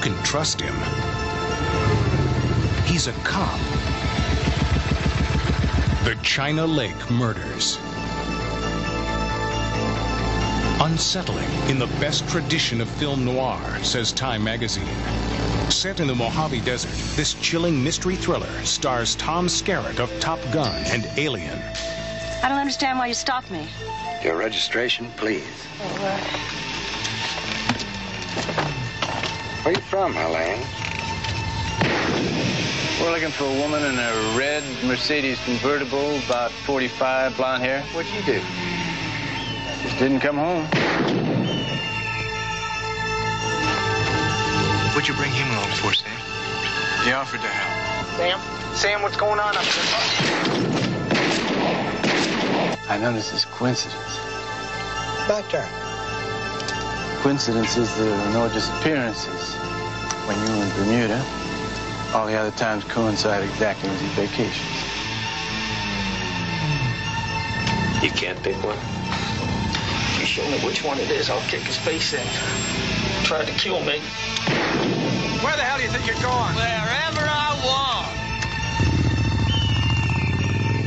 can trust him. He's a cop. The China Lake Murders. Unsettling in the best tradition of film noir, says Time magazine. Set in the Mojave Desert, this chilling mystery thriller stars Tom Skerritt of Top Gun and Alien. I don't understand why you stopped me. Your registration, please. Where are you from, Helene? We're looking for a woman in a red Mercedes convertible, about 45, blonde hair. What'd you do? Just didn't come home. What'd you bring him along for, Sam? He offered to help. Sam, what's going on up there? I noticed this coincidence. Back there. Coincidences, there are no disappearances. When you were in Bermuda, all the other times coincide exactly with your vacations. You can't pick one. You show me which one it is, I'll kick his face in. Tried to kill me. Where the hell do you think you're going? Wherever I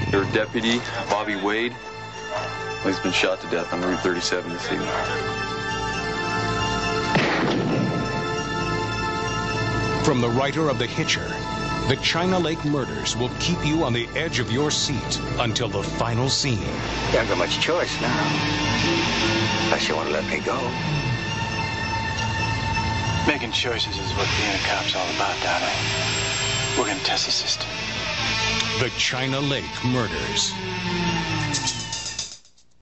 want. Your deputy, Bobby Wade, he's been shot to death on Route 37 this evening. From the writer of The Hitcher, The China Lake Murders will keep you on the edge of your seat until the final scene. You haven't got much choice now. Unless you want to let me go. Making choices is what being a cop's all about, darling. We're going to test the system. The China Lake Murders.